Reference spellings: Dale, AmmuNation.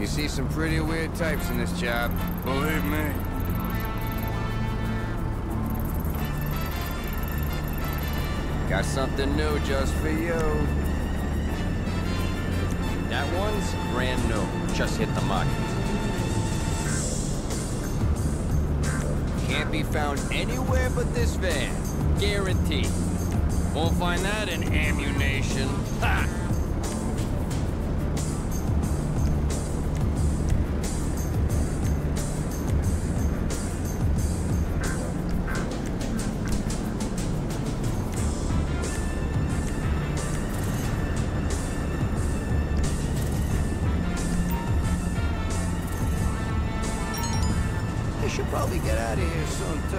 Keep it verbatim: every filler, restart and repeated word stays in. You see some pretty weird types in this job, believe me. Got something new just for you. That one's brand new. Just hit the market. Can't be found anywhere but this van. Guaranteed. Won't find that in AmmuNation. Ha! Should probably get out of here soon.